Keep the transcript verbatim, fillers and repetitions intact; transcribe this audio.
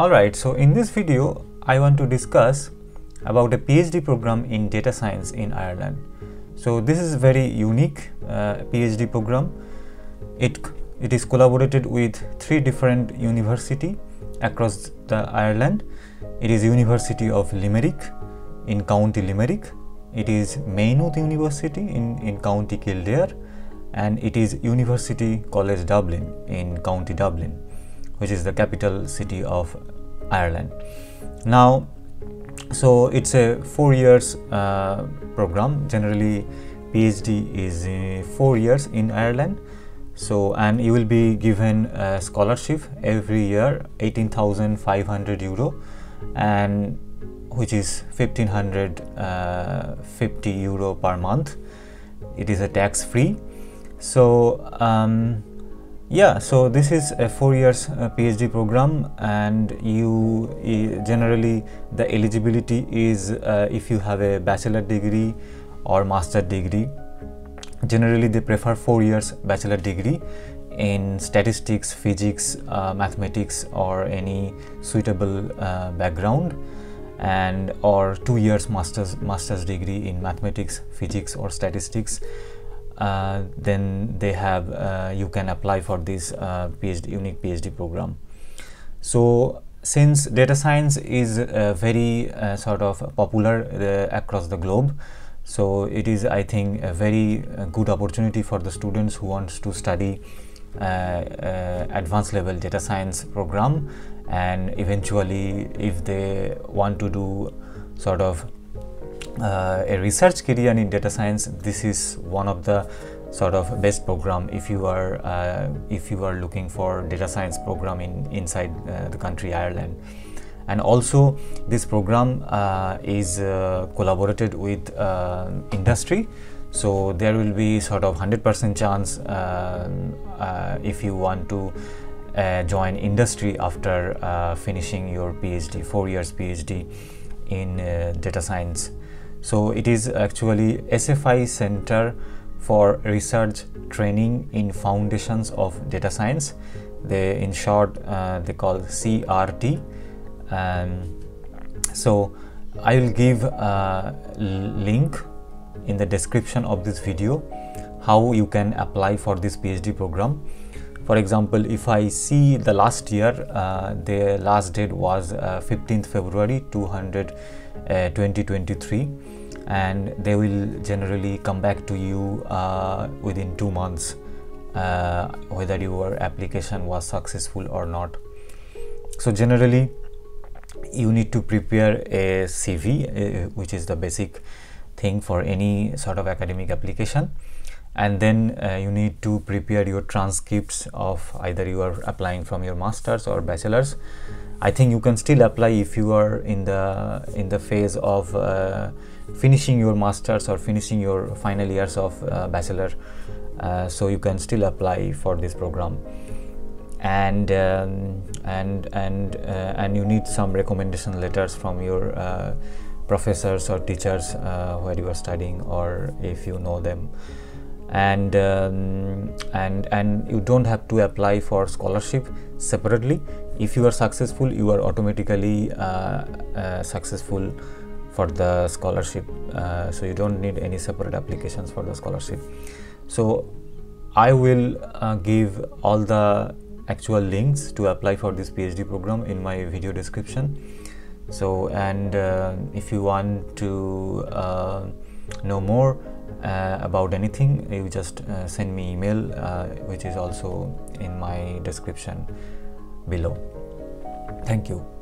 Alright, so in this video, I want to discuss about a PhD program in data science in Ireland. So this is a very unique uh, PhD program. It, it is collaborated with three different universities across the Ireland. It is University of Limerick in County Limerick. It is Maynooth University in, in County Kildare, and it is University College Dublin in County Dublin, which is the capital city of Ireland. Now, so it's a four years uh, program. Generally, PhD is uh, four years in Ireland. So, and you will be given a scholarship every year, eighteen thousand five hundred euro, and which is fifteen hundred fifty euro per month. It is a tax free. So um, yeah, so this is a four years uh, PhD program, and you uh, generally the eligibility is uh, if you have a bachelor degree or master degree. Generally they prefer four years bachelor degree in statistics, physics, uh, mathematics, or any suitable uh, background, and or two years master's master's degree in mathematics, physics, or statistics. Uh, then they have uh, you can apply for this uh, PhD, unique PhD program. So since data science is uh, very uh, sort of popular uh, across the globe, so it is, I think, a very uh, good opportunity for the students who wants to study uh, uh, advanced level data science program, and eventually if they want to do sort of Uh, a research career in data science, this is one of the sort of best program if you are uh, if you are looking for data science program in inside uh, the country Ireland. And also this program uh, is uh, collaborated with uh, industry, so there will be sort of one hundred percent chance uh, uh, if you want to uh, join industry after uh, finishing your PhD, four years PhD in uh, data science. So it is actually S F I Center for Research Training in Foundations of Data Science. They, in short, uh, they call C R T. Um, so I will give a link in the description of this video how you can apply for this PhD program. For example, if I see the last year, uh, the last date was uh, fifteenth February twenty twenty-three, and they will generally come back to you uh, within two months uh, whether your application was successful or not. So generally you need to prepare a C V, uh, which is the basic thing for any sort of academic application, and then uh, you need to prepare your transcripts of either you are applying from your master's or bachelor's. I think you can still apply if you are in the in the phase of uh, finishing your master's or finishing your final years of uh, bachelor, uh, so you can still apply for this program. And um, and and uh, and you need some recommendation letters from your uh, professors or teachers uh, where you are studying, or if you know them. And um, and and you don't have to apply for scholarship separately. If you are successful, you are automatically uh, uh, successful for the scholarship, uh, so you don't need any separate applications for the scholarship. So I will uh, give all the actual links to apply for this PhD program in my video description. So, and uh, if you want to uh, know more Uh, about anything, you just uh, send me email, uh, which is also in my description below. Thank you.